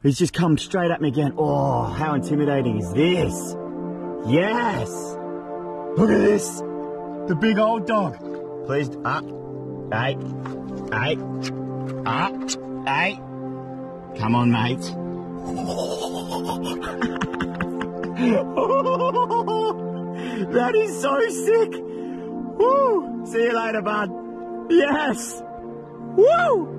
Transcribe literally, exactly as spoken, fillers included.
He's just come straight at me again. Oh, how intimidating is this? Yes! Look at this! The big old dog. Please, ah, hey, hey, ah, hey. Come on, mate. That is so sick. Woo! See you later, bud. Yes! Woo!